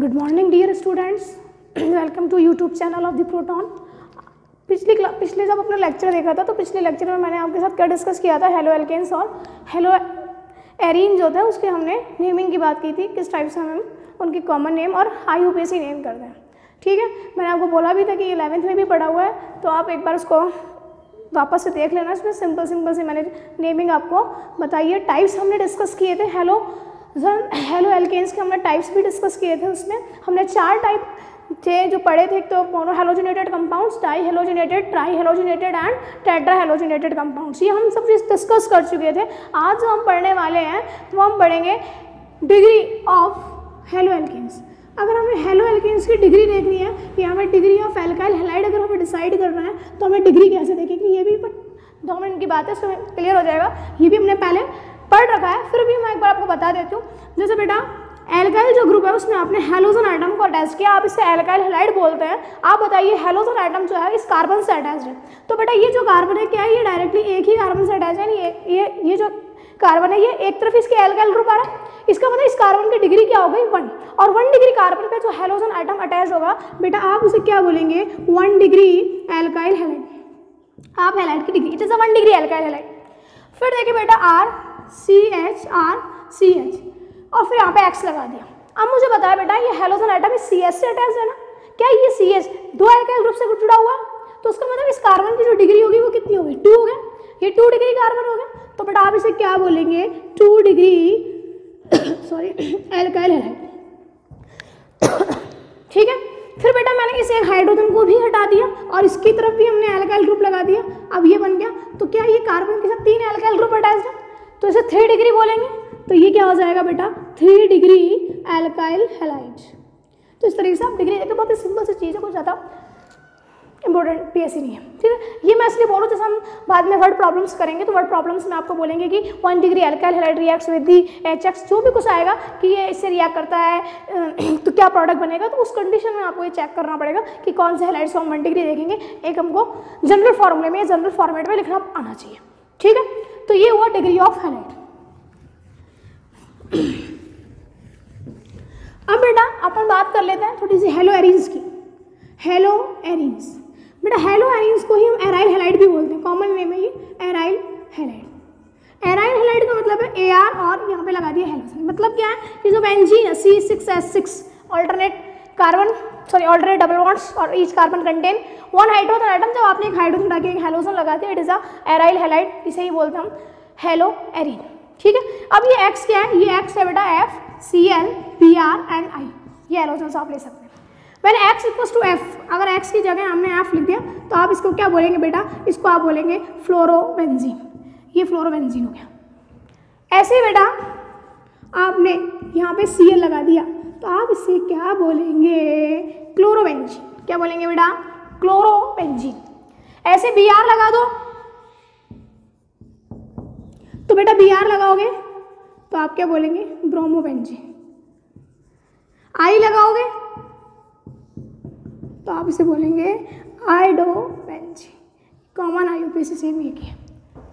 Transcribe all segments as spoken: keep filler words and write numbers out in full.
Good morning dear students, welcome to YouTube channel of the Proton. पिछली क्ला पिछले जब अपना लेक्चर देखा था तो पिछले लेक्चर में मैंने आपके साथ क्या डिस्कस किया था, हेलो एल्केन्स और हेलो एरीन जो थे उसके हमने नेमिंग की बात की थी, किस टाइप से हम उनकी कॉमन नेम और आईयूपीएसी नेम करते हैं। ठीक है, मैंने आपको बोला भी था कि इलेवेंथ में भी पढ़ा हुआ है तो आप एक बार उसको वापस से देख लेना। इसमें सिंपल सिंपल से मैंने नेमिंग आपको बताइए, टाइप्स हमने डिस्कस किए थे हेलो हेलो एल्केन्स के, हमने टाइप्स भी डिस्कस किए थे। उसमें हमने चार टाइप थे जो पढ़े थे, तो mono halogenated compounds, di halogenated, tri halogenated and tetra halogenated compounds, ये हम सब डिस्कस कर चुके थे। आज जो हम पढ़ने वाले हैं तो हम पढ़ेंगे डिग्री ऑफ हेलो एल्केन्स। अगर हमें हेलो एल्केन्स की डिग्री देखनी है या हमें डिग्री ऑफ एल्काइल हैलाइड अगर हमें डिसाइड करना है तो हमें डिग्री कैसे देखेंगे, ये भी दो मिनट की बात है, इसमें क्लियर हो जाएगा। ये भी हमने पहले पढ़ रखा है, फिर भी मैं एक बार आपको बता देती हूँ। जैसे बेटा एल्काइल जो ग्रुप है उसमें आपने हेलोजन एटम को अटैच किया, आप इसे एल्काइल हैलाइड बोलते हैं। आप बताइए हेलोजन एटम जो है इस कार्बन से अटैच्ड है, तो बेटा ये जो कार्बन है क्या है, ये डायरेक्टली एक ही कार्बन से अटैच है। ये ये ये जो कार्बन है ये एक तरफ इसके एल्काइल ग्रुप आ रहा है, इसका मतलब इस कार्बन की डिग्री क्या हो गई, वन। और वन डिग्री कार्बन पे जो हेलोजन आइटम अटैच होगा बेटा आप उसे क्या बोलेंगे, वन डिग्री एल्काइल हैलाइड, आप हैलाइड की degree, it is a one degree alkyl halide. फिर देखिए बेटा R C H R C H और फिर यहाँ पे एक्स लगा दिया। अब मुझे बताया बेटा ये हेलोजन आइटम इस सी एच से अटैच है ना, क्या ये सी एच दो एल्काइल ग्रुप से जुड़ा हुआ है, तो उसका मतलब इस कार्बन की जो डिग्री होगी वो कितनी होगी, टू हो गया, ये टू डिग्री कार्बन हो गया। तो बेटा आप इसे क्या बोलेंगे, two degree sorry alkyl halide. ठीक है, फिर बेटा मैंने इस एक हाइड्रोजन को भी हटा दिया और इसकी तरफ भी हमने एल्काइल ग्रुप लगा दिया, अब ये बन गया। तो क्या ये कार्बन के साथ तीन एल्काइल ग्रुप अटैच्ड है, तो इसे थ्री डिग्री बोलेंगे, तो ये क्या हो जाएगा बेटा, थ्री डिग्री एल्काइल हैलाइड। तो इस तरीके से आप डिग्री देखते, बहुत ही सिंपल सी चीज़ है, कुछ ज़्यादा इंपॉर्टेंट पीएससी नहीं है। ठीक है, ये मैं इसलिए बोलूँ जैसे हम बाद में वर्ड प्रॉब्लम्स करेंगे तो वर्ड प्रॉब्लम्स में आपको बोलेंगे कि one degree alkyl halide reacts with the HX, जो भी कुछ आएगा कि ये इससे रिएक्ट करता है तो क्या प्रोडक्ट बनेगा, तो उस कंडीशन में आपको ये चेक करना पड़ेगा कि कौन से हैलाइड से हम वन डिग्री देखेंगे। एक हमको जनरल फॉर्मूले में, जनरल फॉर्मेट में लिखना आना चाहिए। ठीक है, तो ये हुआ डिग्री ऑफ हैलाइड। अब बेटा अपन बात कर लेते हैं थोड़ी सी हेलो एरीन्स की। हेलो एरीन्स बेटा, हेलो एरीन्स को ही हम एराइल हैलाइड भी बोलते हैं, कॉमन नेम है ये एराइल हैलाइड। एराइल हैलाइड का मतलब है ए आर और यहाँ पे लगा दिया हेलोजन, मतलब क्या है कि जो बेंजीन है C six S six alternate carbon sorry alternate double bonds और each carbon contain one hydrogen atom, जब आपने एक हाइड्रोजन हटा के एक हेलोजन लगा दिया, it is a aryl halide, इसे ही बोलते हैं हम हेलो एरीन। ठीक है, अब ये एक्स क्या है, ये एक्स है बेटा F C L P R and I, ये हेलोजन आप ले सकते हैं। मैंने x इक्वल्स टू एफ, अगर x की जगह हमने f लिख दिया तो आप इसको क्या बोलेंगे बेटा, इसको आप बोलेंगे फ्लोरोबेंजीन, ये फ्लोरोबेंजीन हो गया। ऐसे बेटा आपने यहाँ पे Cl लगा दिया तो आप इससे क्या बोलेंगे, क्लोरोबेंजीन, क्या बोलेंगे बेटा, क्लोरोबेंजीन। ऐसे Br लगा दो तो बेटा Br लगाओगे तो आप क्या बोलेंगे, ब्रोमोबेंजीन। I लगाओगे तो आप इसे बोलेंगे आइडोबेंजीन, कॉमन आईयूपीएसी सेम ही है।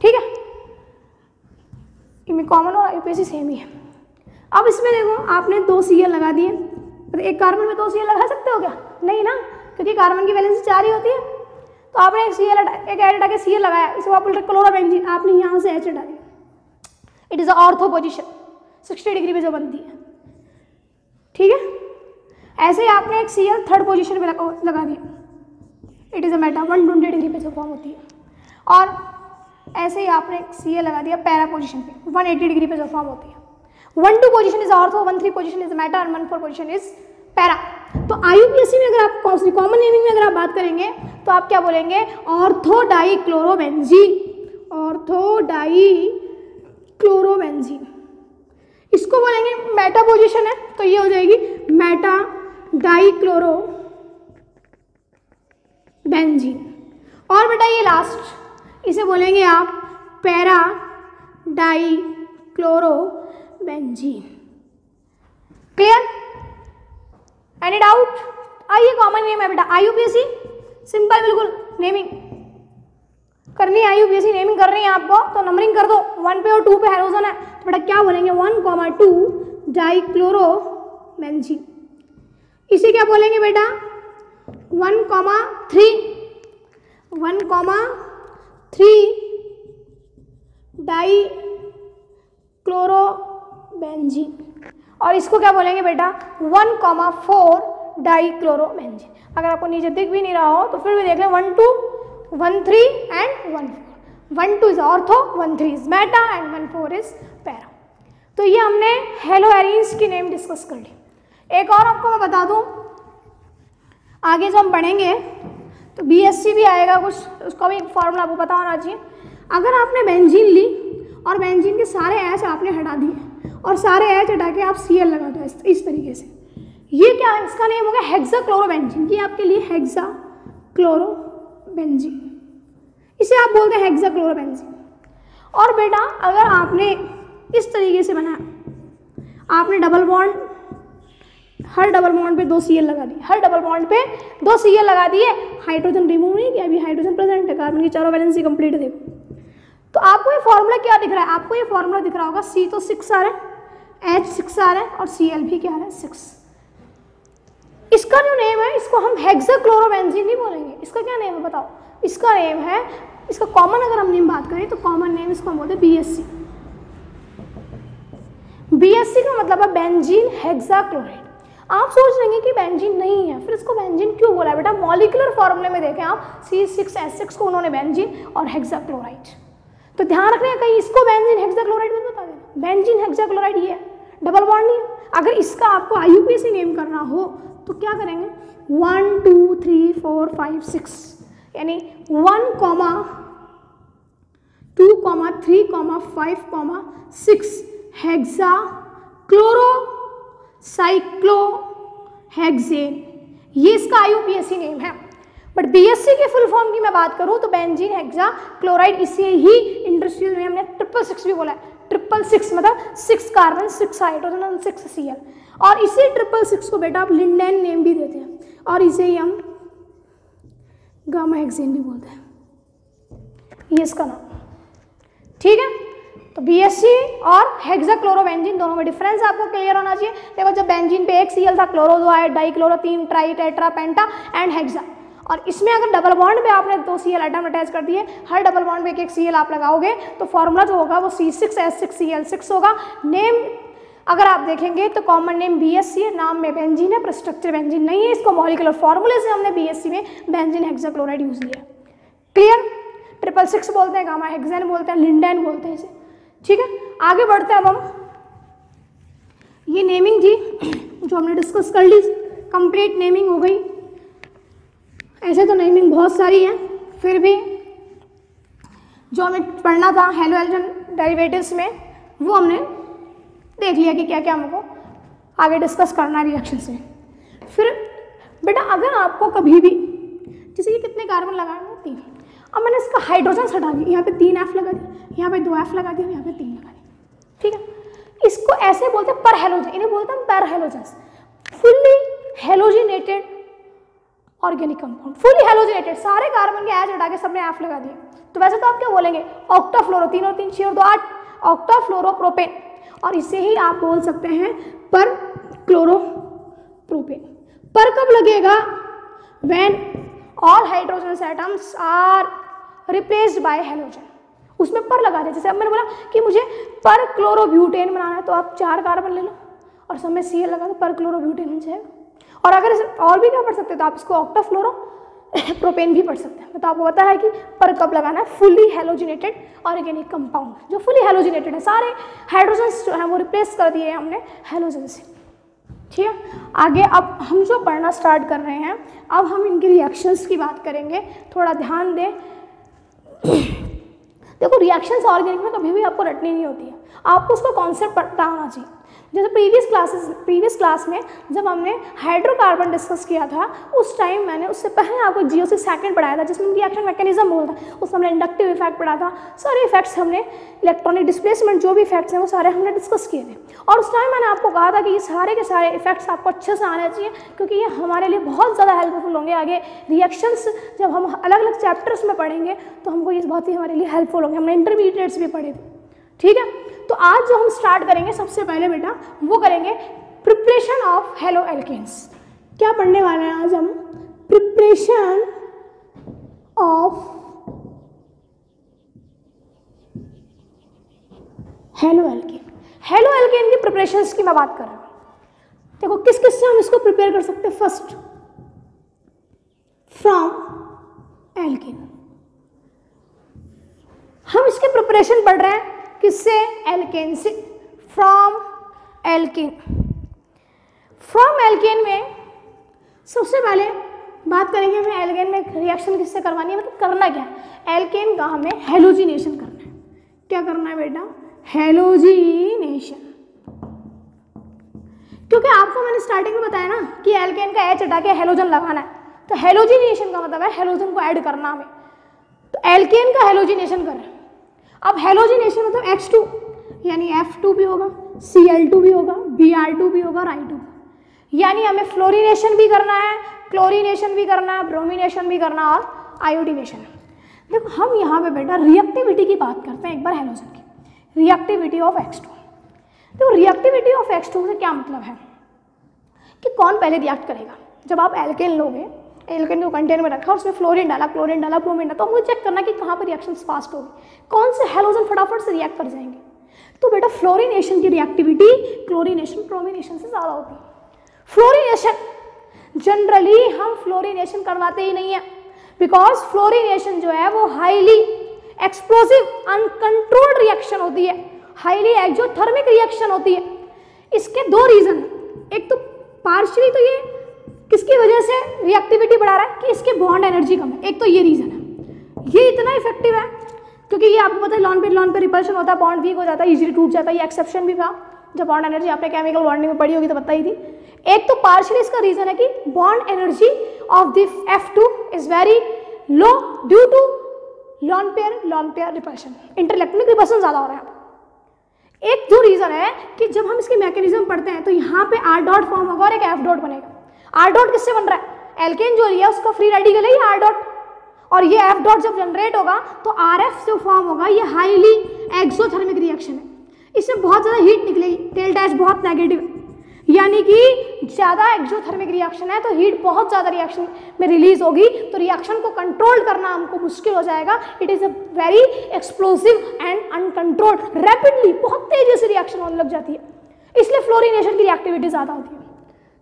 ठीक है, इनमें कॉमन और आईयूपीएसी सेम ही है। अब इसमें देखो आपने दो सीएल लगा दिए, तो एक कार्बन में दो सीएल लगा सकते हो क्या, नहीं ना, क्योंकि कार्बन की वैलेंसी चार ही होती है। तो आपने एक सीएल एक एड हटा के सीएल लगाया, इसको आप बोलते क्लोरोबेंजीन, आपने यहाँ से एच हटा दिया, it is a ortho position, sixty degree पर जो बनती है। ठीक है, ऐसे ही आपने एक सी एल थर्ड पोजिशन पे लगा लगा दिया, it is a meta one twenty degree पे जो फॉर्म होती है। और ऐसे ही आपने एक सी एल लगा दिया पैरा पोजिशन पे, वन एटी डिग्री पे जो फॉर्म होती है। One two position is ortho, one three position is meta और one four position is para. तो आईयूपीएसी में अगर आप कॉमन नेमिंग में अगर आप बात करेंगे तो आप क्या बोलेंगे, ortho di chlorobenzene, ortho di chlorobenzene. इसको बोलेंगे मेटा पोजिशन है तो ये हो जाएगी मेटा डाइक्लोरो बेंजीन। और बेटा ये लास्ट, इसे बोलेंगे आप para dichloro benzene. Clear, any doubt? आइए, कॉमन नेम है बेटा आईयूपीएसी, सिंपल बिल्कुल, नेमिंग करनी है आईयूपीएसी, नेमिंग करनी है आपको तो नंबरिंग कर दो, वन पे और टू पे हेलोजन है तो बेटा क्या बोलेंगे, one comma two dichloro benzene. इसे क्या बोलेंगे बेटा, one comma three, one comma three di chlorobenzene, और इसको क्या बोलेंगे बेटा, one comma four di chlorobenzene. अगर आपको नीचे दिख भी नहीं रहा हो तो फिर भी देख लें, one two, one three and one four. One two is ortho, one three is meta and one four is para. तो ये हमने हेलोएरीन्स की नेम डिस्कस कर ली। एक और आपको मैं बता दूं, आगे जब हम पढ़ेंगे तो बीएससी भी आएगा कुछ, उसका भी एक फॉर्मूला आपको पता होना चाहिए। अगर आपने बेंजीन ली और बेंजीन के सारे एच आपने हटा दिए और सारे एच हटा के आप सी एल लगा दो इस, इस तरीके से, ये क्या, इसका नेम हो गया हेक्सा क्लोरोबेंजीन। ये आपके लिए हेक्सा क्लोरोबेंजीन, इसे आप बोलते हैं हेक्सा क्लोरोबेंजीन। और बेटा अगर आपने इस तरीके से बनाया, आपने डबल बॉन्ड, हर डबल बॉन्ड पे दो सी एल लगा दिए, हर डबल बॉन्ड पे दो सी एल लगा दिए, हाइड्रोजन रिमूव नहीं किया, अभी हाइड्रोजन प्रेजेंट है, कार्बन की चारों वैलेंसी कंप्लीट। देखो तो आपको ये फार्मूला क्या दिख रहा है, आपको ये फार्मूला दिख रहा होगा, सी तो सिक्स आ रहा है, एच सिक्स आ रहा है और सी एल भी क्या आ रहा है, सिक्स। इसका जो नेम है इसको हम हेक्सा क्लोरोबेंजीन नहीं बोलेंगे, इसका क्या नेम है बताओ, इसका नेम है, इसका कॉमन अगर हम नेम बात करें तो कॉमन नेम इसको हम बोलते हैं बी एस सी। बीएससी का मतलब है बेंजीन हेक्साक्लोराइड। आप सोच रहे हैं कि बेंजीन नहीं है, फिर इसको बेंजीन क्यों बोला है बेटा, मॉलिकुलर फॉर्मूले में देखें आप, सी सिक्स एच सिक्स को उन्होंने बेंजीन और हेक्साक्लोराइड, तो ध्यान रखना कहीं इसको बेंजीन हेक्साक्लोराइड मत बता देना। बेंजीन हेक्साक्लोराइड ये है, डबल बॉन्ड नहीं है। अगर इसका आपको आईयूपीएसी नेम करना हो तो क्या करेंगे, one two three four five six, यानी one comma two comma three comma five comma six hexa chloro cyclo hexane, ये इसका आईयूपीएसी नेम है। बट बीएससी के फुल फॉर्म की मैं बात करूं तो बेंजीन हेक्सा क्लोराइड, इसे ही इंडस्ट्रियल में हमने ट्रिपल सिक्स भी बोला है। ट्रिपल सिक्स मतलब सिक्स कार्बन, सिक्स हाइड्रोजन और सिक्स सी एल। और इसी ट्रिपल सिक्स को बेटा आप लिंडेन नेम भी देते हैं और इसे ही हम गामा हेक्सेन भी बोलते हैं, ये इसका नाम। ठीक है, तो बीएससी और हेक्सा क्लोरोबेंजीन दोनों में डिफरेंस आपको क्लियर होना चाहिए। देखो जब बेंजीन पे एक सीएल था, क्लोरो दो आए, डाई क्लोरो तीन, tri tetra penta and hexa. और इसमें अगर डबल बॉन्ड पे आपने दो सीएल एटम अटैच कर दिए, हर डबल बॉन्ड पे एक एक सीएल आप लगाओगे तो फॉर्मूला जो होगा वो C six H six C L six होगा। नेम अगर आप देखेंगे तो कॉमन नेम बीएससी है, नाम में बेंजीन है पर स्ट्रक्चर बेंजीन नहीं है। इसको मॉलिकुलर फार्मूले से हमने बीएससी में बेंजीन हेक्सा क्लोराइड यूज किया। क्लियर, ट्रिपल सिक्स बोलते हैं, गामा हेक्सेन बोलते हैं, लिंडेन बोलते हैं इसे। ठीक है, आगे बढ़ते हैं। अब हम ये नेमिंग थी जो हमने डिस्कस कर ली, कंप्लीट नेमिंग हो गई। ऐसे तो नेमिंग बहुत सारी है, फिर भी जो हमें पढ़ना था हेलो एल्जन डेरिवेटिव्स में वो हमने देख लिया कि क्या क्या हमको आगे डिस्कस करना है रिएक्शन से। फिर बेटा अगर आपको कभी भी, जैसे कि कितने कार्बन लगाना, तीन। अब मैंने इसका हाइड्रोजन हटा दिया, यहाँ पे तीन एफ लगा दिया, यहाँ पे दो एफ लगा दिया, यहाँ पे तीन लगा दिया। ठीक है, इसको ऐसे बोलते हैं पर हेलोजन, इन्हें बोलते हैं पर halogen. Fully halogenated organic compound, fully halogenated, सारे कार्बन के एच हटा के सबने एफ लगा दिया। तो वैसे तो आप क्या बोलेंगे, ऑक्टा फ्लोरो, तीन और तीन छः और दो आठ, ऑक्टा फ्लोरो प्रोपेन। और इसे ही आप बोल सकते हैं पर क्लोरो प्रोपेन। पर कब लगेगा, when all hydrogen atoms are replaced by halogen, उसमें पर लगा दिया। जैसे अब मैंने बोला कि मुझे पर क्लोरोब्यूटेन बनाना है, तो आप चार कार्बन ले लो और सब में सी एल लगा दो, पर क्लोरोब्यूटेन हो जाएगा। और अगर और भी क्या पढ़ सकते हो तो आप इसको ऑक्टा फ्लोरो प्रोपेन भी पढ़ सकते हैं। तो आपको पता है कि पर कब लगाना है, फुली हेलोजिनेटेड ऑर्गेनिक कंपाउंड जो फुली हेलोजिनेटेड है, सारे हाइड्रोजन्स जो है वो रिप्लेस कर दिए हमने हेलोजन से। ठीक है, आगे अब हम जो पढ़ना स्टार्ट कर रहे हैं, अब हम इनके रिएक्शंस की बात करेंगे, थोड़ा ध्यान दें। देखो रिएक्शंस ऑर्गेनिक में कभी भी आपको रटनी नहीं होती है, आपको उसका कॉन्सेप्ट पता होना चाहिए। जैसे प्रीवियस क्लासेस प्रीवियस क्लास में जब हमने हाइड्रोकार्बन डिस्कस किया था, उस टाइम मैंने उससे पहले आपको जियो से सेकेंड पढ़ाया था, जिसमें रिएक्शन मैकेनिज्म बोलता था। उसमें हमने इंडक्टिव इफेक्ट पढ़ा था, सारे इफेक्ट्स हमने, इलेक्ट्रॉनिक डिस्प्लेसमेंट जो भी इफेक्ट्स हैं वो सारे हमने डिस्कस किए थे। और उस टाइम मैंने आपको कहा था कि ये सारे के सारे इफेक्ट्स आपको अच्छे से आने चाहिए, क्योंकि ये हमारे लिए बहुत ज़्यादा हेल्पफुल होंगे। आगे रिएक्शंस जब हम अलग अलग चैप्टर्स में पढ़ेंगे तो हमको ये बहुत ही हमारे लिए हेल्पफुल होंगे। हमने इंटरमीडिएट्स भी पढ़े थे। ठीक है, तो आज जो हम स्टार्ट करेंगे सबसे पहले बेटा वो करेंगे प्रिपरेशन ऑफ हेलो एल्केन्स। क्या पढ़ने वाले हैं आज हम? Preparation of haloalkane. हेलोएल्केन की प्रिपरेशन की मैं बात कर रहा हूं। देखो किस किस से हम इसको प्रिपेयर कर सकते हैं। First from alkane. हम इसके प्रिपरेशन पढ़ रहे हैं किससे? एल्केन से। फ्रॉम एल्केन, फ्रॉम एल्केन में सबसे पहले बात करेंगे हमें एल्केन में रिएक्शन किससे करवानी है, मतलब करना क्या है एल्केन का। हमें हेलोजिनेशन करना है। क्या करना है बेटा? हेलोजिनेशन। क्योंकि आपको मैंने स्टार्टिंग में बताया ना कि एल्केन का एच हटा के हेलोजन लगाना है, तो हेलोजिनेशन का मतलब है हेलोजन को ऐड करना हमें। तो एल्केन का हेलोजिनेशन कर रहे हैं। अब हेलोजिनेशन मतलब H टू यानी F टू भी होगा, C L टू भी होगा, B R टू भी होगा और I टू। यानी हमें फ्लोरीनेशन भी करना है, क्लोरीनेशन भी करना है, ब्रोमिनेशन भी करना है और आयोडीनेशन। देखो हम यहाँ पे बेटा रिएक्टिविटी की बात करते हैं एक बार हेलोजन की। Reactivity of X two. देखो रिएक्टिविटी ऑफ X टू से क्या मतलब है कि कौन पहले रिएक्ट करेगा। जब आप एल्केन लोगे, एल्केन को कंटेनर में रखा, उसमें फ्लोरीन डाला, क्लोरीन डाला, ब्रोमीन डाला, तो मुझे चेक करना कि कहाँ पर रिएक्शन फास्ट होगी, कौन से हेलोजन फटाफट से रिएक्ट कर जाएंगे। तो बेटा फ्लोरीनेशन की रिएक्टिविटी क्लोरीनेशन ब्रोमीनेशन से ज़्यादा होगी। फ्लोरीनेशन जनरली हम फ्लोरीनेशन करवाते ही नहीं है, बिकॉज फ्लोरीनेशन जो है वो हाईली एक्सप्लोसिव अनकंट्रोल्ड रिएक्शन होती है, हाईली एक्जोथर्मिक रिएक्शन होती है। इसके दो रीज़न, एक तो पार्शली तो ये किसकी वजह से रिएक्टिविटी बढ़ा रहा है कि इसके बॉन्ड एनर्जी कम है, एक तो ये रीज़न है। ये इतना इफेक्टिव है क्योंकि ये आपको पता है लॉन पे लॉन पे रिपल्शन होता है, बॉन्ड वीक हो जाता है, इजीली टूट जाता है। ये एक्सेप्शन भी था, जब बॉन्ड एनर्जी आपने केमिकल बॉन्डिंग में पड़ी होगी तो बताई थी। एक तो पार्शियली इसका रीज़न है कि bond energy of the F two is very low due to lone pair lone pair repulsion, interelectronic repulsion ज़्यादा हो रहा है। एक जो रीज़न है कि जब हम इसके मैकेनिज्म पढ़ते हैं तो यहाँ पे आर डॉट फॉर्म होगा और एक एफ डॉट बनेगा। आर डॉट किससे बन रहा है? एल्केन जो लिया उसका फ्री रेडिकल है ये आर डॉट, और ये एफ डॉट जब जनरेट होगा तो आर एफ जो फॉर्म होगा ये हाईली एक्सोथर्मिक रिएक्शन है। इसमें बहुत ज़्यादा हीट निकलेगी, टेल डैश बहुत नेगेटिव है, यानी कि ज़्यादा एक्सोथर्मिक रिएक्शन है तो हीट बहुत ज़्यादा रिएक्शन में रिलीज होगी, तो रिएक्शन को कंट्रोल करना हमको मुश्किल हो जाएगा। It is a very explosive and uncontrolled, rapidly बहुत तेज़ी से रिएक्शन होने लग जाती है, इसलिए फ्लोरीनेशन की रिएक्टिविटी ज़्यादा होती है।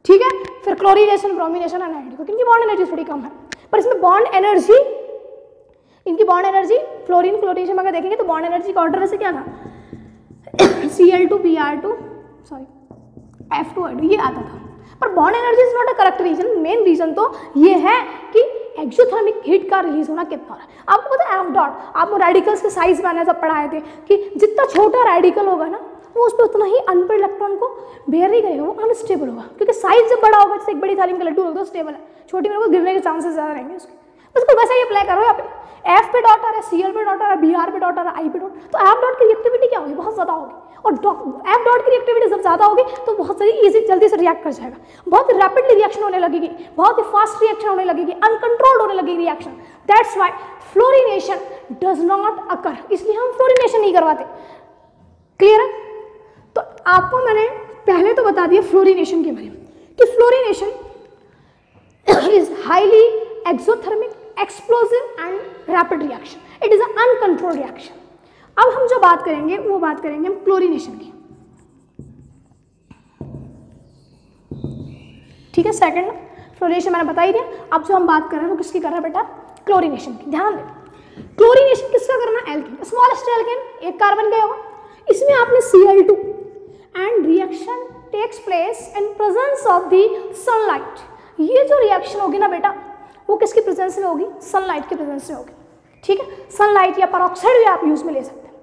ठीक है, फिर क्लोरीनेशन ब्रोमिनेशन एंड आयोडीनेशन, क्योंकि इनकी बॉन्ड एनर्जी थोड़ी कम है, पर इसमें बॉन्ड एनर्जी, इनकी बॉन्ड एनर्जी फ्लोरीन क्लोरीनेशन में अगर देखेंगे तो बॉन्ड एनर्जी का ऑर्डर वैसे क्या था? C L two B R two sorry F two I two ये आता था, पर bond energy is not a correct reason. Main reason तो ये है कि एक्सोथर्मिक हीट का रिलीज होना कितना हो रहा है। आपको पता है एफ डॉट, आपको रेडिकल्स के साइज मैंने सब पढ़ाए थे कि जितना छोटा रेडिकल होगा ना वो उस पर उतना ही अनपेड इलेक्ट्रॉन को बेयर नहीं करेगा, वो अनस्टेबल होगा, क्योंकि साइज जब बड़ा होगा, जैसे एक बड़ी थाली में लड्डू रख दो स्टेबल है, छोटी में लोग गिरने के चांसेस ज़्यादा रहेंगे उसके। उसको वैसा ही अप्लाई करो। यहाँ पे एफ पे डॉट आ रहा है, सी एल पे डॉट आ रहा है, बी आर पे डॉट आ रहा है, आई पे डॉट, तो एफ डॉट की रिएक्टिविटी क्या होगी? बहुत ज़्यादा होगी, और एफ डॉट की रिएक्टिविटी जब ज़्यादा होगी तो बहुत सारी ईजी जल्दी से रिएक्ट कर जाएगा, बहुत रैपिडली रिएक्शन होने लगेगी, बहुत ही फास्ट रिएक्शन होने लगेगी, अनकंट्रोल्ड होने लगेगी reaction. That's why fluorination does not occur, इसलिए हम फ्लोरीनेशन नहीं करवाते। क्लियर है? तो आपको मैंने पहले तो बता दिया फ्लोरीनेशन के बारे में कि fluorination is highly exothermic explosive and rapid reaction, it is a uncontrolled reaction. अब हम जो बात करेंगे वो बात करेंगे हम क्लोरीनेशन की। ठीक है, सेकंड फ्लोरीनेशन मैंने बता ही दिया। अब जो हम बात कर रहे हैं वो किसकी कर रहे हैं बेटा? क्लोरीनेशन की। ध्यान दें क्लोरीनेशन किसका करना है? एल्केन, स्मॉलेस्ट एल्केन, एक कार्बन गया होगा। इसमें आपने C L two and reaction takes place in presence of the sunlight. ये जो रिएक्शन होगी ना बेटा वो किसकी प्रेजेंस में होगी? सनलाइट की प्रेजेंस में होगी। ठीक है, सनलाइट या परऑक्साइड भी आप यूज़ में ले सकते हैं,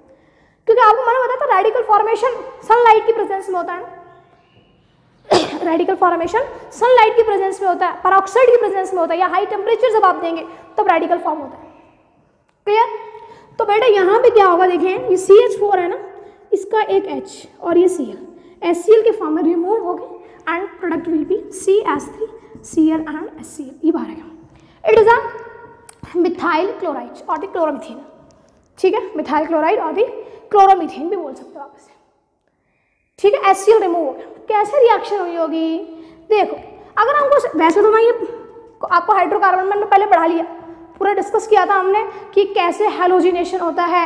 क्योंकि आपको मैंने बताया था रेडिकल फॉर्मेशन सनलाइट की प्रेजेंस में होता है ना। रेडिकल फॉर्मेशन सनलाइट की प्रेजेंस में होता है, परऑक्साइड की प्रेजेंस में होता है, या हाई टेम्परेचर जब आप देंगे तब तो रेडिकल फॉर्म होता है। क्लियर? तो बेटा यहाँ पे क्या होगा देखें, ये सी एच फोर है ना, इसका एक H और ये C L, S C L के फॉर्म में रिमूव हो गए and product will be C S three C L and S C L. ये बाहर आएगा, it is a methyl chloride और दी क्लोरोमिथेन। ठीक है, मिथाइल क्लोराइड और दी क्लोरोमिथेन भी बोल सकते हो आप इसे। ठीक है, एस सी एल रिमूव हो गया। कैसे रिएक्शन हुई होगी देखो, अगर हमको, वैसे तो मैं ये आपको हाइड्रोकार्बन में पहले पढ़ा लिया, पूरा डिस्कस किया था हमने कि कैसे हेलोजिनेशन होता है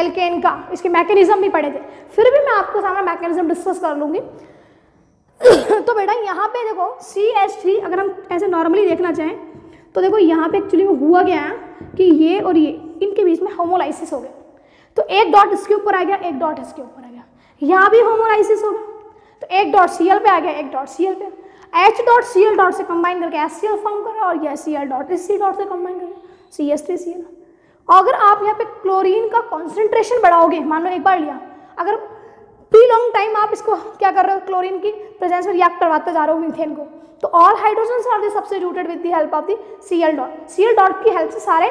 एल्केन का, इसके मैकेनिज्म भी पढ़े थे, फिर भी मैं आपको सारा मैकेनिज्म डिस्कस कर लूँगी। तो बेटा यहाँ पे देखो सी एच थ्री अगर हम ऐसे नॉर्मली देखना चाहें तो देखो यहाँ पे एक्चुअली में हुआ गया है कि ये और ये इनके बीच में होमोलाइसिस हो गया, तो एक डॉट इसके ऊपर आ गया, एक डॉट इसके ऊपर आ गया, यहाँ भी होमोलाइसिस हो गया, तो एक डॉट सी एल पे आ गया, एक डॉट सी एल पे, H dot C L dot से कंबाइन करके एस सी एल फॉर्म कर रहा है, और ये सी एल डॉट इस सी डॉट से कंबाइन कर C S three C L. अगर आप यहाँ पे क्लोरीन का कॉन्सेंट्रेशन बढ़ाओगे, मान लो एक बार लिया, अगर प्री लॉन्ग टाइम आप इसको क्या कर रहे हो, क्लोरीन की प्रेजेंस में रिएक्ट करवाते जा रहे हो मीथेन को, तो all hydrogen are the substituted with the help of the C L dot, C L dot की हेल्प से सारे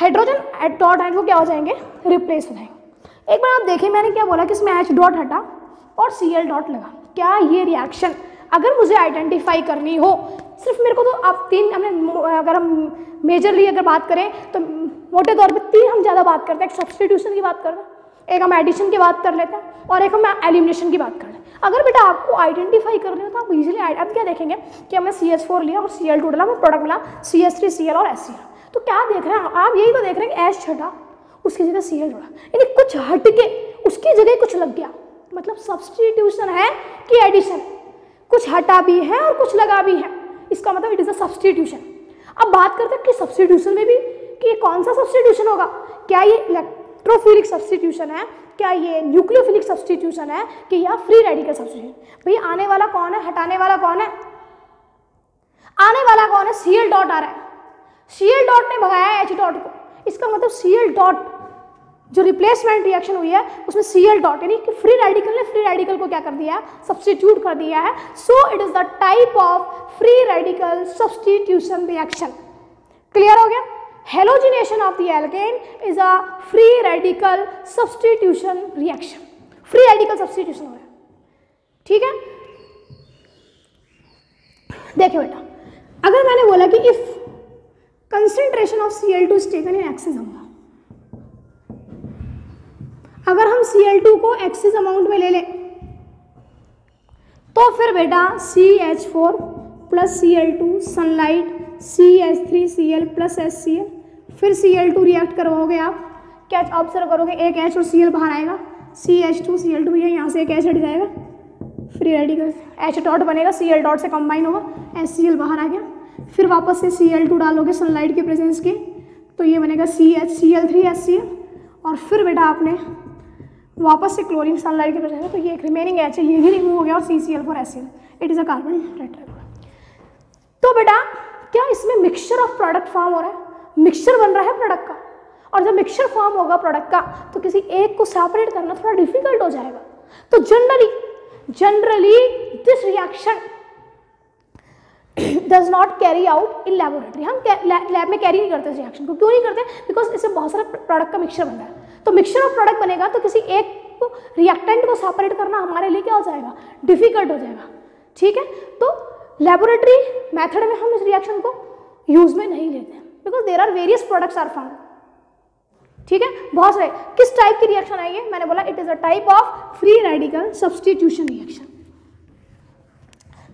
हाइड्रोजन एट डॉट हैं वो क्या हो जाएंगे, रिप्लेस हो जाएंगे। एक बार आप देखें मैंने क्या बोला कि इसमें एच डॉट हटा और सी एल डॉट लगा, क्या ये रिएक्शन अगर मुझे आइडेंटिफाई करनी हो, सिर्फ मेरे को तो आप तीन, हमने अगर हम मेजरली अगर बात करें तो मोटे तौर पे तीन हम ज़्यादा बात करते हैं, एक सब्स्टिट्यूशन की बात करते हैं, एक हम एडिशन की बात कर लेते हैं और एक हम एलिमिनेशन की बात कर लेते हैं। अगर बेटा आपको आइडेंटिफाई करनी हो तो आप इजीली, अब क्या देखेंगे कि हमने सी एस फोर लिया और सी एल टू डाला, हमें प्रोडक्ट मिला C S three C L और एस सी एल, तो क्या देख रहे हैं आप, यही तो देख रहे हैं कि एच छटा उसकी जगह सी एल जुड़ा, यानी कुछ हट के उसकी जगह कुछ लग गया, मतलब सब्स्टिट्यूशन है कि एडिशन, कुछ हटा भी है और कुछ लगा भी है, इसका मतलब इट इज़ अ सब्स्टिट्यूशन। अब बात करते हैं कि सब्स्टिट्यूशन में भी कि ये कौन सा सब्स्टिट्यूशन होगा, क्या ये इलेक्ट्रोफिलिक सब्स्टिट्यूशन है, क्या ये न्यूक्लियोफिलिक सब्स्टिट्यूशन है, कि यह फ्री रेडिकल सब्स्टिट्यूशन। भई आने वाला कौन है, हटाने वाला कौन है, आने वाला कौन है, सी एल डॉट आ रहा है, सी एल डॉट ने भगाया एच डॉट को, इसका मतलब सी एल डॉट जो रिप्लेसमेंट रिएक्शन हुई है उसमें सी एल डॉट यानी कि फ्री रेडिकल ने फ्री रेडिकल को क्या कर दिया है, सब्स्टिट्यूट कर दिया है। So it is the type of free radical substitution reaction. Clear हो गया, halogenation of the alkane is a free radical substitution reaction, free radical substitution हो रहा है, ठीक है। देखिए बेटा अगर मैंने बोला कि if concentration of C L two is taken in excess, अगर हम सी एल टू को एक्सेस अमाउंट में ले लें तो फिर बेटा C H four plus C L two sunlight C H three C L plus S C L, फिर सी एल टू रिएक्ट करवाओगे आप, क्या ऑब्जर्व करोगे एक H और सी एल बाहर आएगा, C H two C L two भैया यहाँ से एक H हट जाएगा, फ्री रेडिकल H डॉट बनेगा, सी एल डॉट से कंबाइन होगा, एस सी एल बाहर आ गया, फिर वापस से सी एल टू डालोगे सनलाइट के प्रेजेंस के तो ये बनेगा C H C L three S C L, और फिर बेटा आपने वापस से क्लोरीन सनलाइट के प्रेजेंस में तो ये एक रिमेनिंग एच है ये भी रिमूव हो गया और C C L four S C L, it is a carbon tetrahedral. तो बेटा क्या इसमें मिक्सचर ऑफ प्रोडक्ट फॉर्म हो रहा है, मिक्सचर बन रहा है प्रोडक्ट का, और जब मिक्सचर फॉर्म होगा प्रोडक्ट का तो किसी एक को सेपरेट करना थोड़ा डिफिकल्ट हो जाएगा। तो generally generally this reaction does not carry out in laboratory, हम लैब में कैरी नहीं करते इस रिएक्शन को, क्यों नहीं करते, बिकॉज इससे बहुत सारा प्रोडक्ट का मिक्सचर बन रहा है, तो मिक्सचर ऑफ प्रोडक्ट बनेगा तो किसी एक को रिएक्टेंट को सेपरेट करना हमारे लिए क्या हो जाएगा, डिफिकल्ट हो जाएगा, ठीक है। तो लेबोरेटरी मेथड में हम इस रिएक्शन को यूज में नहीं लेते हैं because there are various products are found, ठीक है, बहुत सारे। किस टाइप की रिएक्शन आई है, मैंने बोला it is a type of free radical substitution reaction.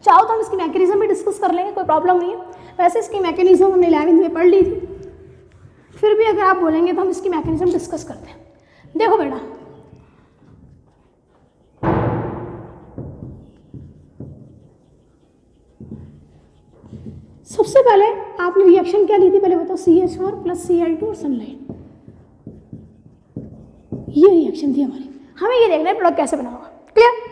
चाहो तो हम इसकी मैकेनिज्म भी डिस्कस कर लेंगे, कोई प्रॉब्लम नहीं है, वैसे इसकी मैकेनिज्म हमने इलेवेंथ में पढ़ ली थी, फिर भी अगर आप बोलेंगे तो हम इसकी मैकेनिज्म डिस्कस करते हैं। देखो बेटा सबसे पहले आपने रिएक्शन क्या ली थी पहले बताओ, C H four plus C L two और सनलाइट, ये रिएक्शन थी हमारी, हमें ये देखना है प्रोडक्ट कैसे बना होगा, क्लियर।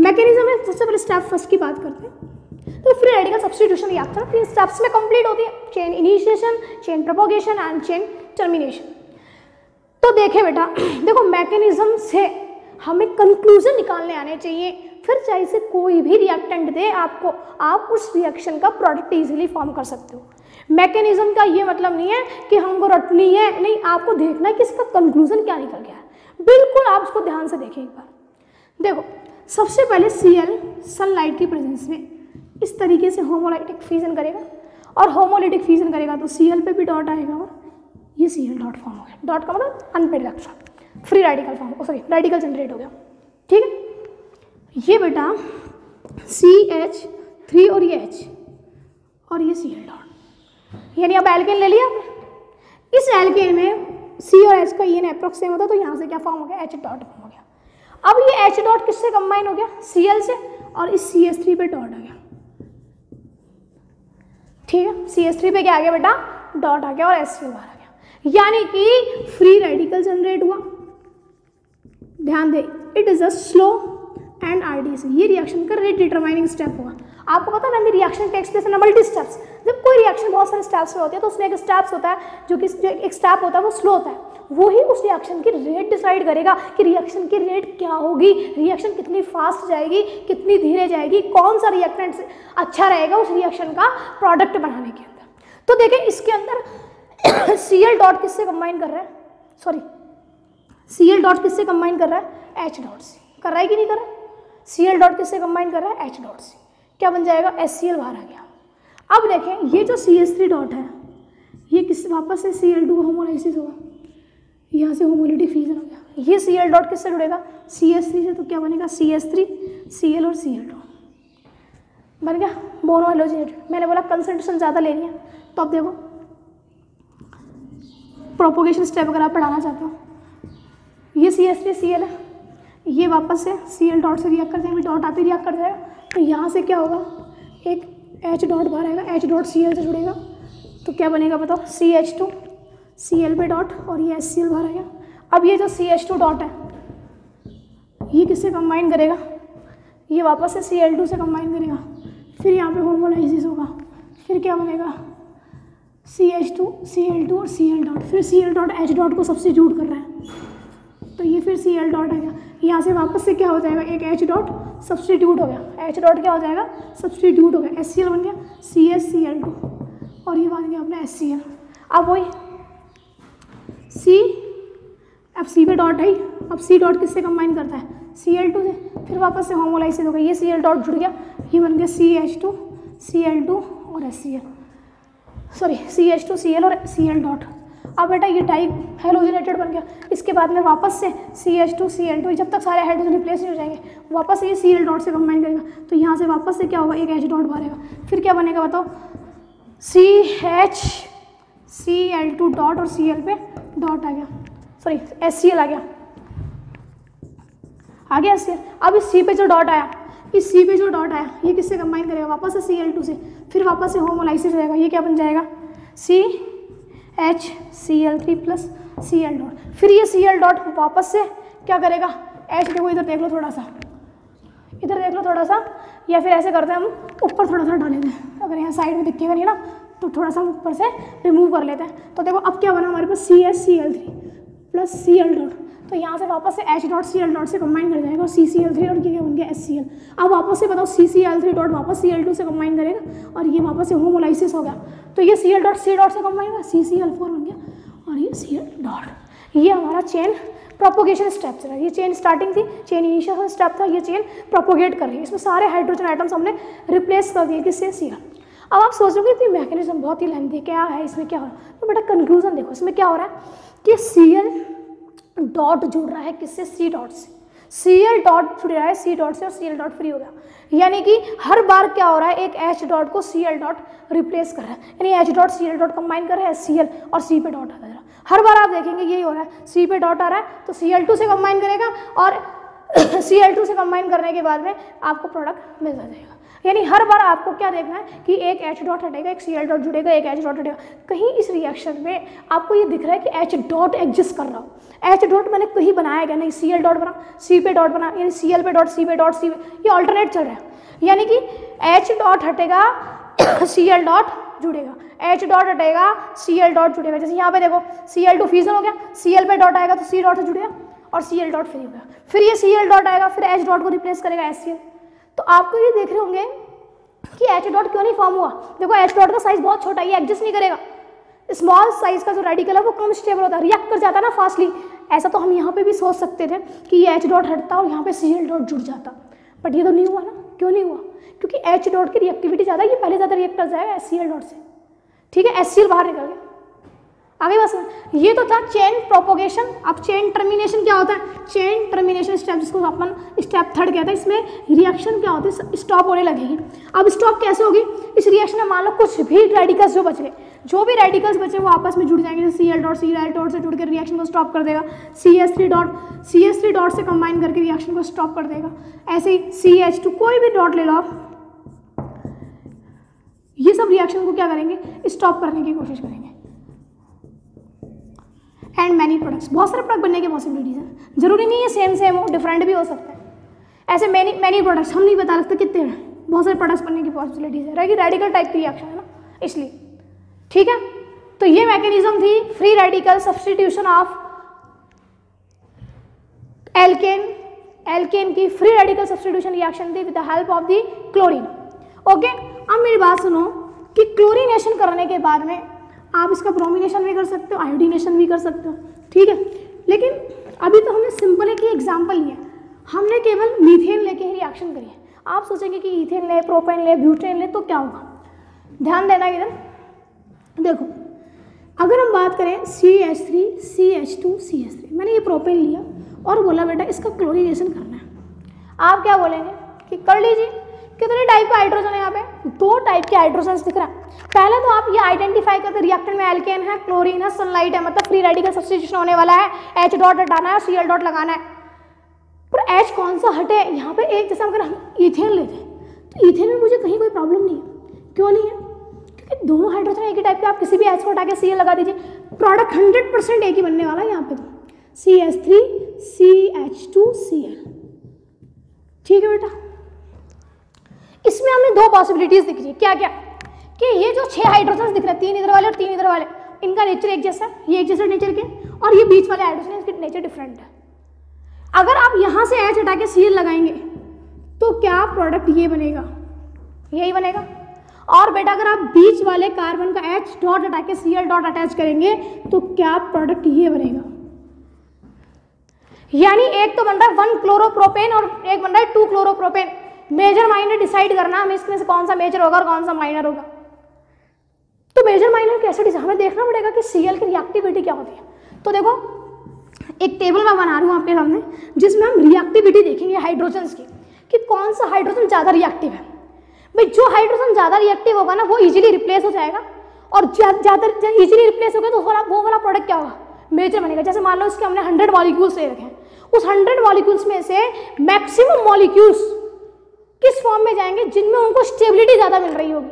मैकेनिज्म में सबसे पहले स्टेप फर्स्ट की बात करते हैं, तो फ्री रेडिकल सब्स्टिट्यूशन रिएक्शन तीन स्टेप्स में कंप्लीट होती है, chain initiation, chain propagation and chain termination. तो देखे बेटा देखो मैकेनिज्म से हमें कंक्लूजन निकालने आने चाहिए, फिर चाहे से कोई भी रिएक्टेंट दे आपको, आप उस रिएक्शन का प्रोडक्ट इजीली फॉर्म कर सकते हो। मैकेनिज्म का ये मतलब नहीं है कि हमको रटनी है, नहीं, आपको देखना है कि इसका कंक्लूजन क्या निकल गया है, बिल्कुल आप उसको ध्यान से देखें। एक बार देखो सबसे पहले सी एल सनलाइट की प्रेजेंस में इस तरीके से होमोलाइटिक फ्यूजन करेगा, और होमोलाइटिक फ्यूजन करेगा तो सी एल पे भी डॉट आएगा और ये सी एल डॉट फॉर्म हो गया, डॉट का मतलब unpaired electron, free radical form, sorry radical generate हो गया, ठीक है। ये बेटा सी एच थ्री और ये H और ये सी एल डॉट, यानी अब एल्केन ले लिया आपने। इस एल्केन में सी और एच का ईएन एप्रोक्स सेम होता है, तो यहाँ से क्या फॉर्म हो गया, एच डॉट फॉर्म हो गया। अब ये एच डॉट किससे कंबाइन हो गया, सी एल से, और इस सी एस थ्री पे डॉट आ गया। ठीक है, सी एस थ्री पे क्या आ गया बेटा, डॉट आ गया और एस सी ओ बाहर आ गया, यानी कि फ्री रेडिकल जनरेट हुआ। ध्यान दे, it is a slow and RDS, ये रिएक्शन का रेट डिटरमाइनिंग स्टेप हुआ। आपको पता है ना, reaction takes place in multi steps. जब कोई रिएक्शन बहुत सारे स्टेप्स में होती है तो उसमें एक स्टेप्स होता है जो कि जो एक स्टेप होता है वो स्लो होता है, वही उस रिएक्शन की रेट डिसाइड करेगा कि रिएक्शन की रेट क्या होगी, रिएक्शन कितनी फास्ट जाएगी, कितनी धीरे जाएगी, कौन सा रिएक्टेंट अच्छा रहेगा उस रिएक्शन का प्रोडक्ट बनाने के अंदर। तो देखें इसके अंदर सी एल डॉट किससे कंबाइन कर रहा है, सॉरी सी एल डॉट किससे कंबाइन कर रहा है, एच डॉट सी कर रहा है कि नहीं कर रहा है। सी एल डॉट किससे कंबाइन कर रहा है, एच डॉट सी, क्या बन जाएगा, एस सी एल बाहर आ गया। अब देखें ये जो सी एस थ्री डॉट है ये किस वापस से सी एल टू होमोलाइसिस होगा, यहाँ से होमोलिटिक फ्यूजन हो गया। ये सी एल डॉट किससे जुड़ेगा, सी एस थ्री से, तो क्या बनेगा C S three C L और सी एल डॉट बन गया मोनो हैलोजेनेटेड। मैंने बोला कंसनट्रेशन ज़्यादा लेनी है, तो आप देखो प्रोपोगेशन स्टेप अगर आप पढ़ाना चाहते हो, ये C S three C L है, ये वापस से सी एल डॉट से रिएक्ट कर जाएगा, डॉट आते रिएक्ट कर जाएगा, तो यहाँ से क्या होगा, एक एच डॉट बाहर आएगा, एच डॉट सी एल से जुड़ेगा, तो क्या बनेगा बताओ, C H two C L पे डॉट और ये एस सी एल बाहर आएगा। अब ये जो सी एच टू डॉट है ये किससे कंबाइन करेगा, ये वापस से सी एल टू से कंबाइन करेगा, फिर यहाँ पे होमोलाइसिस होगा, फिर क्या बनेगा C H two C L two और सी एल डॉट, फिर C L dot H dot को सब्स्टिट्यूट कर रहा है, तो ये फिर सी एल डॉट आएगा, यहाँ से वापस से क्या हो जाएगा, एक एच डॉट सब्स्टिट्यूट हो गया, एच डॉट क्या हो जाएगा, सब्स्टिट्यूट हो गया, एस सी एल बन गया C S C L two और ये बन गया अपना एस सी एल। अब वही सी, अब सी पे डॉट है, अब सी डॉट किससे कंबाइन करता है, सी एल टू से, फिर वापस से होमोलाइसिस हो गया, ये सी एल डॉट जुड़ गया, ये बन गया C H two C L two और S C L, sorry C H two C L और सी एल डॉट। अब बेटा ये डाई हेलोजिनेटेड बन गया, इसके बाद में वापस से C H two C L two, जब तक सारे हाइड्रोजन रिप्लेस नहीं हो जाएंगे, वापस से ये सी एल डॉट से कंबाइन करेगा, तो यहाँ से वापस से क्या होगा, एक एच डॉट भरेगा, फिर क्या बनेगा बताओ, C H C L two dot और सी एल पे डॉट आ गया, सॉरी एस सी एल आ गया, आ गया एस सी एल। अब इस सी पे जो डॉट आया, इस सी पे जो डॉट आया ये किससे कंबाइन करेगा, वापस से सी एल टू से, फिर वापस से होमोलाइसिस रहेगा, ये क्या बन जाएगा C H C L three plus C L dot, फिर ये सी एल डॉट वापस से क्या करेगा, एच देखो इधर देख लो थोड़ा सा, इधर देख लो थोड़ा सा, या फिर ऐसे करते हैं हम ऊपर थोड़ा सा डालेंगे, अगर यहाँ साइड में दिखेगा नहीं ना तो थोड़ा सा हम ऊपर से रिमूव कर लेते हैं। तो देखो अब क्या बना हमारे पास, C H C L three plus C L dot, तो यहाँ से वापस से H dot C L dot से कंबाइन कर जाएगा और सी सी एल थ्री और ये बन गया एस सी एल। अब वापस से बताओ C C L three dot वापस सी एल टू से कंबाइन करेगा और ये वापस से होमोलाइसिस हो गया, तो ये C L dot C dot से कंबाइन होगा, सी सी एल फोर बन गया और ये सी एल डॉट। ये हमारा चेन प्रोपोगेशन स्टेप चला, ये चेन स्टार्टिंग थी, चेन इनिशियल स्टेप था, ये चेन प्रोपोगेट कर रही है, इसमें सारे हाइड्रोजन आइटम्स हमने रिप्लेस कर दिए किससे, सी एल। अब आप सोचोगे इतनी मैकेनिज्म बहुत ही लेंथी क्या है, इसमें क्या हो रहा है, तो बेटा कंक्लूजन देखो, इसमें क्या हो रहा है कि सी एल डॉट जुड़ रहा है किससे, सी डॉट से, सी एल डॉट जुड़ रहा है सी डॉट से और सी एल डॉट फ्री हो गया, यानी कि हर बार क्या हो रहा है, एक एच डॉट को सी एल डॉट रिप्लेस कर रहा है, यानी H dot C L dot combine कर रहा है, सी एल और सी पे डॉट आ रहा है। हर बार आप देखेंगे यही हो रहा है, सी पे डॉट आ रहा है तो सी एल टू से कंबाइन करेगा और सी एल टू से कंबाइन करने के बाद में आपको प्रोडक्ट मिल जाएगा, यानी हर बार आपको क्या देखना है कि एक एच डॉट हटेगा, एक सी एल डॉट जुड़ेगा, एक एच डॉट हटेगा। कहीं इस रिएक्शन में आपको ये दिख रहा है कि एच डॉट एग्जिस्ट कर रहा हो, एच डॉट मैंने कहीं बनाया गया नहीं, सी एल डॉट बना सी पे डॉट बना, यानी सी एल पे डॉट सी पे डॉट सी, ये ऑल्टरनेट चल रहा है, यानी कि एच डॉट हटेगा सी एल डॉट जुड़ेगा, एच डॉट हटेगा सी एल डॉट जुड़ेगा। जैसे यहाँ पे देखो सी एल टू फ्यूजन हो गया, सी एल पे डॉट आएगा तो सी डॉट से जुड़ेगा और सी एल डॉट फ्री हो गया, फिर ये सी एल डॉट आएगा, फिर एच डॉट को रिप्लेस करेगा एस सी एल। तो आपको ये देख रहे होंगे कि एच डॉट क्यों नहीं फॉर्म हुआ, देखो एच डॉट का साइज बहुत छोटा है, ये एग्जिस्ट नहीं करेगा, स्मॉल साइज का जो रेडिकल है वो कम स्टेबल होता है, रिएक्ट कर जाता है ना फास्टली। ऐसा तो हम यहाँ पे भी सोच सकते थे कि ये एच डॉट हटता और यहाँ पे सी एल डॉट जुड़ जाता, बट ये तो नहीं हुआ ना, क्यों नहीं हुआ, क्योंकि एच डॉट की रिएक्टिविटी ज़्यादा है, ये पहले ज़्यादा रिएक्ट कर जाएगा एस सी एल डॉट से, ठीक है एस सी एल बाहर निकल गया। आगे बस ये तो था चेन प्रोपोगेशन। अब चेन टर्मिनेशन क्या होता है? चेन टर्मिनेशन स्टेप जिसको अपन स्टेप थर्ड कहते हैं, इसमें रिएक्शन क्या होती है? स्टॉप होने लगेगी। अब स्टॉप कैसे होगी? इस रिएक्शन में मान लो कुछ भी रेडिकल्स जो बचे, जो भी रेडिकल्स बचे वो आपस में जुड़ जाएंगे। C L dot C L dot से जुड़ कर रिएक्शन को स्टॉप कर देगा, C S three dot C S three dot से कंबाइन करके रिएक्शन को स्टॉप कर देगा। ऐसे ही सी एच टू कोई भी डॉट ले लो आप, ये सब रिएक्शन को क्या करेंगे? स्टॉप करने की कोशिश करेंगे। एंड मैनी प्रोडक्ट्स, बहुत सारे प्रोडक्ट बनने की पॉसिबिलिटीज हैं। जरूरी नहीं है सेम सेम हो, डिफरेंट भी हो सकता है। ऐसे मैनी मैनी प्रोडक्ट्स हम नहीं बता सकते कितने हैं, बहुत सारे प्रोडक्ट्स बनने की पॉसिबिलिटीज है। रहेगी रेडिकल टाइप की रिएक्शन है ना, इसलिए ठीक है। तो ये मैकेनिज्म थी free radical substitution of alkane, alkane की फ्री रेडिकल सब्सटीट्यूशन रिएक्शन थी with the help of the chlorine. Okay, अब मेरी बात सुनो कि क्लोरीनेशन करने के बाद में आप इसका ब्रोमिनेशन भी कर सकते हो, आयोडीनेशन भी कर सकते हो, ठीक है। लेकिन अभी तो हमने सिंपल एक एग्जांपल लिया, हमने केवल मीथेन लेके ही रिएक्शन करी है। आप सोचेंगे कि ईथेन ले, प्रोपेन ले, ब्यूटेन ले तो क्या होगा? ध्यान देना इधर देखो, अगर हम बात करें C H three, C H two, C H three, मैंने ये प्रोपेन लिया और बोला बेटा इसका क्लोरीनेशन करना है। आप क्या बोलेंगे कि कर लीजिए। कितने टाइप का हाइड्रोजन है यहाँ पे? दो टाइप के हाइड्रोजन दिख रहा है। पहले तो आप ये आइडेंटिफाई करते रिएक्टेंट में एल्केन है, क्लोरीन है, सनलाइट है, मतलब फ्री रेडिकल सब्स्टिट्यूशन होने वाला है। एच डॉट हटाना है और सी एल डॉट लगाना है, पर एच कौन सा हटे यहाँ पे? एक जैसा अगर हम ईथेन लेते हैं तो ईथेन में मुझे कहीं कोई प्रॉब्लम नहीं है। क्यों नहीं है? क्योंकि दोनों हाइड्रोजन एक ही टाइप के, आप किसी भी एच को हटा के सी एल लगा दीजिए, प्रोडक्ट हंड्रेड परसेंट एक ही बनने वाला है। यहाँ पे तो C H three, C H two, C L, ठीक है बेटा। इसमें हमें दो पॉसिबिलिटीज दिख रही है, क्या क्या? कि ये जो छह हाइड्रोजन दिख रहे हैं, तीन इधर वाले और तीन इधर वाले, इनका नेचर एक जैसा, ये एक जैसा नेचर के, और ये बीच वाले हाइड्रोजन इसके नेचर डिफरेंट है। अगर आप यहाँ से एच हटा के सी एल लगाएंगे तो क्या प्रोडक्ट ये बनेगा? यही बनेगा। और बेटा अगर आप बीच वाले कार्बन का एच डॉट हटा के सी एल डॉट अटैच करेंगे तो क्या प्रोडक्ट ये बनेगा? यानी एक तो बन रहा है वन क्लोरोप्रोपेन और एक बन रहा है two chloropropane. Major minor decide करना हमें, इसमें से कौन सा मेजर होगा और कौन सा माइनर होगा। तो मेजर माइनर कैसे डिसाइड, हमें देखना पड़ेगा कि सीएल की रिएक्टिविटी क्या होती है। तो देखो एक टेबल मैं बना रहा हूँ आपके सामने, जिसमें हम रिएक्टिविटी देखेंगे हाइड्रोजन की, कि कौन सा हाइड्रोजन ज़्यादा रिएक्टिव है। भाई जो हाइड्रोजन ज़्यादा रिएक्टिव होगा ना वो इजीली रिप्लेस हो जाएगा, और ज़्यादा इजीली रिप्लेस होगा तो वो वाला प्रोडक्ट क्या होगा? मेजर बनेगा। जैसे मान लो इसके हमने हंड्रेड मॉलिक्यूल्स ले रखे हैं, उस हंड्रेड मॉलिक्यूल्स में से मैक्सिमम मॉलिक्यूल्स किस फॉर्म में जाएंगे जिनमें उनको स्टेबिलिटी ज़्यादा मिल रही होगी,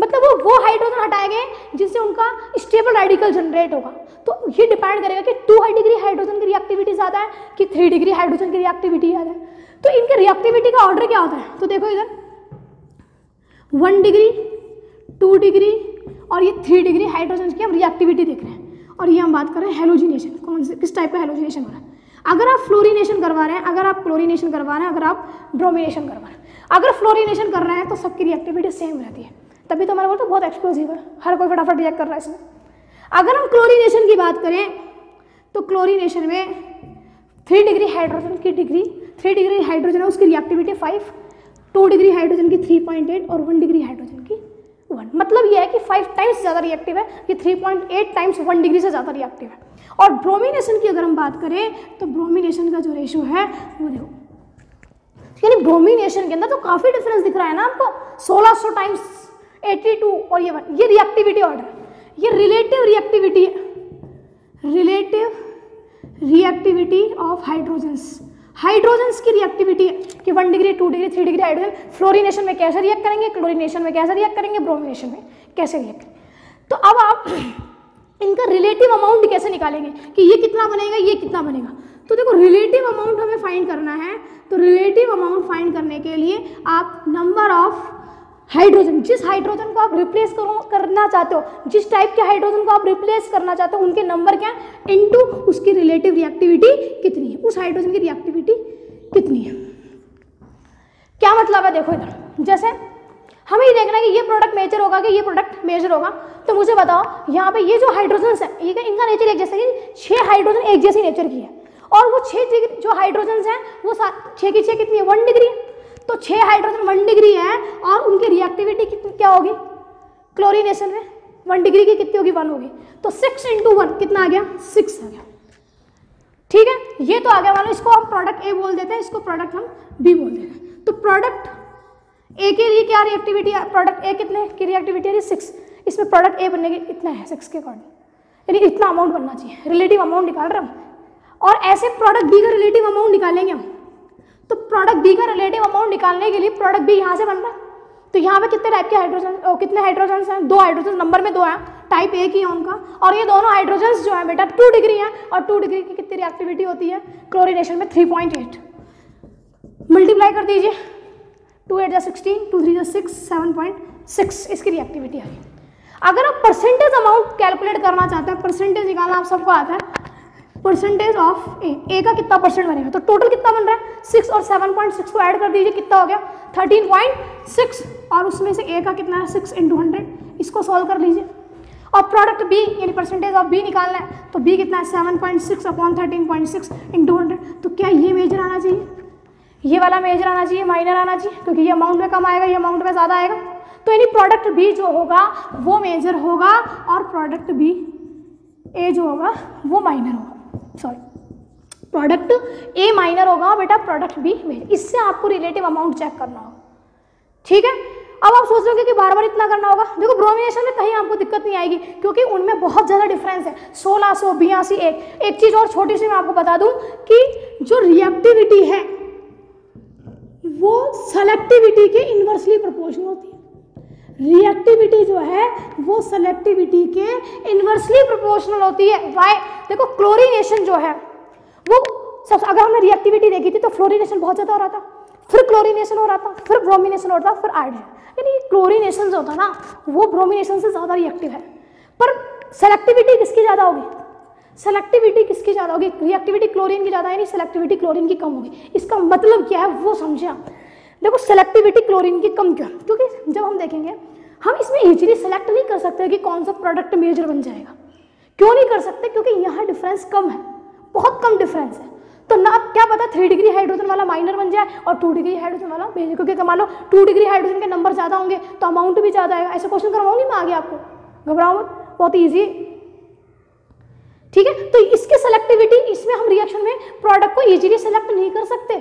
मतलब वो वो हाइड्रोजन हटाए गए जिससे उनका स्टेबल रेडिकल जनरेट होगा। तो ये डिपेंड करेगा कि टू डिग्री हाइड्रोजन की रिएक्टिविटी ज़्यादा है कि थ्री डिग्री हाइड्रोजन की रिएक्टिविटी ज़्यादा है। तो इनके रिएक्टिविटी का ऑर्डर क्या होता है? तो देखो इधर वन डिग्री, टू डिग्री और ये थ्री डिग्री हाइड्रोजन की हम रिएक्टिविटी देख रहे हैं। और ये हम बात कर रहे हैं हेलोजिनेशन, कौन से किस टाइप का हेलोजिनेशन हो रहा है। अगर आप फ्लोरीनेशन करवा रहे हैं, अगर आप क्लोरीनेशन करवा रहे हैं, अगर आप ब्रोमिनेशन करवा रहे हैं, अगर फ्लोरीनेशन कर रहे हैं तो सबकी रिएक्टिविटी सेम रहती है। तभी तो मैंने बोला तो बहुत एक्सप्लोसिव है, हर कोई फटाफट रिएक्ट कर रहा है इसमें। अगर हम क्लोरीनेशन की बात करें तो क्लोरीनेशन में थ्री डिग्री हाइड्रोजन की डिग्री, थ्री डिग्री हाइड्रोजन है उसकी reactivity five, two degree hydrogen की थ्री पॉइंट एट और वन डिग्री हाइड्रोजन की वन। मतलब यह है कि फाइव टाइम्स ज़्यादा रिएक्टिव है, ये three point eight times one degree से ज़्यादा रिएक्टिव है। और ब्रोमिनेशन की अगर हम बात करें तो ब्रोमिनेशन का जो रेशो है वो देखो, यानी ब्रोमिनेशन के अंदर तो काफ़ी डिफरेंस दिख रहा है ना आपको, सोलह सौ टाइम्स बयासी और ये वन। ये रिएक्टिविटी ऑर्डर, ये रिलेटिव रिएक्टिविटी है, relative reactivity of hydrogens, hydrogens की रिएक्टिविटी है कि one degree, two degree, three degree hydrogen fluorination में कैसे रिएक्ट करेंगे, क्लोरीनेशन में कैसे रिएक्ट करेंगे, ब्रोमिनेशन में कैसे रिएक्ट करेंगे। तो अब आप इनका रिलेटिव अमाउंट कैसे निकालेंगे कि ये कितना बनेगा, ये कितना बनेगा? तो देखो रिलेटिव अमाउंट हमें फाइंड करना है, तो रिलेटिव अमाउंट फाइंड करने के लिए आप नंबर ऑफ हाइड्रोजन, जिस हाइड्रोजन को आप रिप्लेस करो करना चाहते हो, जिस टाइप के हाइड्रोजन को आप रिप्लेस करना चाहते हो, उनके नंबर क्या है इनटू उसकी रिलेटिव रिएक्टिविटी कितनी है, उस हाइड्रोजन की रिएक्टिविटी कितनी है। क्या मतलब है? देखो इधर जैसे हमें ये देखना है कि ये प्रोडक्ट मेजर होगा कि ये प्रोडक्ट मेजर होगा। तो मुझे बताओ यहाँ पे ये जो हाइड्रोजन है ये इनका नेचर एक जैसा, छः हाइड्रोजन एक जैसी नेचर की है, और वो छः डिग्री जो हाइड्रोजन हैं वो सात, छः की छः कितनी है वन डिग्री है। तो छः हाइड्रोजन वन डिग्री है और उनकी रिएक्टिविटी कितनी क्या होगी क्लोरीनेशन में? वन डिग्री की कितनी होगी, वन होगी, तो सिक्स इंटू वन कितना आ गया, सिक्स आ गया। ठीक है, ये तो आ गया वाला, इसको हम प्रोडक्ट ए बोल देते हैं, इसको प्रोडक्ट हम बी बोल देते हैं। तो प्रोडक्ट ए के लिए क्या रिएक्टिविटी, प्रोडक्ट ए कितने की रिएक्टिविटी आ रही है, सिक्स, इसमें प्रोडक्ट ए बनने के इतना है सिक्स के अकॉर्डिंग, यानी इतना अमाउंट बनना चाहिए, रिलेटिव अमाउंट निकाल रहे हम। और ऐसे प्रोडक्ट बी का रिलेटिव अमाउंट निकालेंगे हम, तो प्रोडक्ट बी का रिलेटिव अमाउंट निकालने के लिए प्रोडक्ट बी यहाँ से बन रहा है, तो यहाँ पे कितने टाइप के हाइड्रोजन, कितने हाइड्रोजन हैं, दो हाइड्रोजन, नंबर में दो हैं, टाइप ए की है उनका, और ये दोनों हाइड्रोजन जो है बेटा टू डिग्री हैं, और टू डिग्री की कितनी रिएक्टिविटी होती है क्लोरीनेशन में, थ्री पॉइंट एट, मल्टीप्लाई कर दीजिए, टू एट जा सिक्सटीन, टू थ्री जा सिक्स, सेवन पॉइंट सिक्स इसकी रिएक्टिविटी आ गई। अगर आप परसेंटेज अमाउंट कैलकुलेट करना चाहते हैं, परसेंटेज निकालना आप सबको आता है, परसेंटेज ऑफ ए, ए का कितना परसेंट बनेगा, तो टोटल कितना बन रहा है, सिक्स और सेवन पॉइंट सिक्स को ऐड कर दीजिए, कितना हो गया थर्टीन पॉइंट सिक्स, और उसमें से ए का कितना है सिक्स इंटू हंड्रेड, इसको सॉल्व कर लीजिए। और प्रोडक्ट बी यानी परसेंटेज ऑफ बी निकालना है, तो बी कितना है seven point six upon thirteen point six into hundred, तो क्या ये मेजर आना चाहिए, ये वाला मेजर आना चाहिए, माइनर आना चाहिए, क्योंकि ये अमाउंट में कम आएगा, ये अमाउंट में ज़्यादा आएगा, तो यानी प्रोडक्ट बी जो होगा वो मेजर होगा, और प्रोडक्ट बी ए जो होगा वो माइनर होगा, सॉरी प्रोडक्ट ए माइनर होगा बेटा, प्रोडक्ट बी मेजर, इससे आपको रिलेटिव अमाउंट चेक करना होगा। ठीक है, अब आप सोच रहे हो कि बार बार इतना करना होगा, देखो ब्रोमिनेशन में कहीं आपको दिक्कत नहीं आएगी, क्योंकि उनमें बहुत ज़्यादा डिफरेंस है, सोलह सौ बयासी एक एक चीज़ और छोटी सी मैं आपको बता दूं कि जो रिएक्टिविटी है वो सेलेक्टिविटी के इन्वर्सली प्रोपोर्शनल होती है, रिएक्टिविटी जो है वो सेलेक्टिविटी के इन्वर्सली प्रोपोर्शनल होती है। वाई, देखो क्लोरीनेशन जो है वो सब, अगर हमने रिएक्टिविटी देखी थी तो फ्लोरीनेशन बहुत ज़्यादा हो रहा था, फिर क्लोरीनेशन हो रहा था, फिर ब्रोमिनेशन हो रहा था, फिर आयोडीनेशन, यानी क्लोरीनेशन जो होता ना वो ब्रोमिनेशन से ज़्यादा रिएक्टिव है। पर सेलेक्टिविटी किसकी ज़्यादा होगी, सेलेक्टिविटी किसकी ज़्यादा होगी, रिएक्टिविटी क्लोरीन की ज़्यादा है, यानी सेलेक्टिविटी क्लोरीन की कम होगी। इसका मतलब क्या है वो समझे आप, देखो सेलेक्टिविटी क्लोरीन की कम क्यों, क्योंकि जब हम देखेंगे हम इसमें इजीली सेलेक्ट नहीं कर सकते कि कौन सा प्रोडक्ट मेजर बन जाएगा, क्यों नहीं कर सकते, क्योंकि यहाँ डिफरेंस कम है, बहुत कम डिफरेंस है, तो ना क्या पता थ्री डिग्री हाइड्रोजन वाला माइनर बन जाए और टू डिग्री हाइड्रोजन वाला मेजर, क्योंकि मान लो टू डिग्री हाइड्रोजन के नंबर ज़्यादा होंगे तो अमाउंट भी ज़्यादा आएगा। ऐसे क्वेश्चन करवाऊंगी मैं आगे आपको, घबराओ मत, बहुत ईजी। ठीक है, तो इसकी सेलेक्टिविटी, इसमें हम रिएक्शन में प्रोडक्ट को ईजिली सेलेक्ट नहीं कर सकते,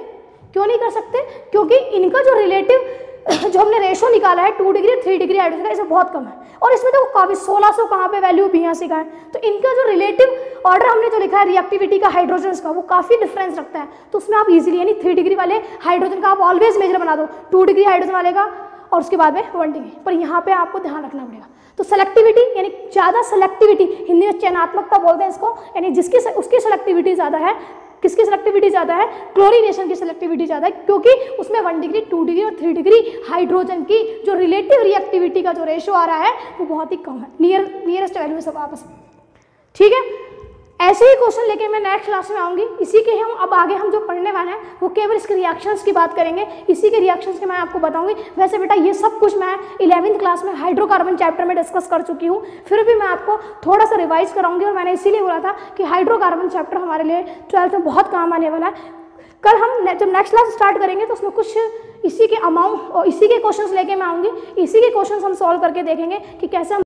क्यों नहीं कर सकते, क्योंकि इनका जो रिलेटिव जो हमने रेशो निकाला है two degree three degree hydrogen का, इसमें बहुत कम है, और इसमें देखो काफी सोलह सौ कहाँ पे वैल्यू भी यहाँ से का है, तो इनका जो रिलेटिव ऑर्डर हमने जो लिखा है रिएक्टिविटी का हाइड्रोजन का, वो काफ़ी डिफरेंस रखता है, तो उसमें आप इजीली यानी थ्री डिग्री वाले हाइड्रोजन का आप ऑलवेज मेजर बना दो, टू डिग्री हाइड्रोजन वाले का और उसके बाद में वन डिग्री, पर यहाँ पे आपको ध्यान रखना पड़ेगा। तो सेलेक्टिविटी यानी ज़्यादा सेलेक्टिविटी, हिंदी में चयनात्मकता बोलते हैं इसको, यानी जिसकी उसकी सेलेक्टिविटी ज़्यादा है, किसकी सेलेक्टिविटी ज़्यादा है, क्लोरीनेशन की सेलेक्टिविटी ज़्यादा है, क्योंकि उसमें वन डिग्री टू डिग्री और थ्री डिग्री हाइड्रोजन की जो रिलेटिव रिएक्टिविटी का जो रेशो आ रहा है वो बहुत ही कम है, नियर नियरेस्ट वैल्यू सब आपस में। ठीक है, ऐसे ही क्वेश्चन लेके मैं नेक्स्ट क्लास में आऊँगी, इसी के हम अब आगे हम जो पढ़ने वाले हैं वो केवल इसके रिएक्शंस की बात करेंगे, इसी के रिएक्शंस के मैं आपको बताऊँगी। वैसे बेटा ये सब कुछ मैं इलेवेंथ क्लास में हाइड्रोकार्बन चैप्टर में डिस्कस कर चुकी हूँ, फिर भी मैं आपको थोड़ा सा रिवाइज कराऊंगी, और मैंने इसीलिए बोला था कि हाइड्रोकार्बन चैप्टर हमारे लिए ट्वेल्थ में बहुत काम आने वाला है। कल हम जब नेक्स्ट क्लास स्टार्ट करेंगे तो उसमें कुछ इसी के अमाउंट और इसी के क्वेश्चंस लेके मैं आऊँगी, इसी के क्वेश्चंस हम सॉल्व करके देखेंगे कि कैसे हम